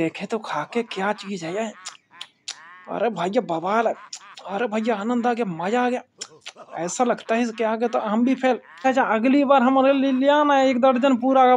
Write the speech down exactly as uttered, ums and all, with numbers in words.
देखे तो खा के क्या चीज है ये। अरे भैया बवाल है, अरे भैया आनंद आ गया, मजा आ गया। ऐसा लगता है इसके आगे तो हम भी फेल। अच्छा अगली बार हमारे लिए लिया ना एक दर्जन पूरा।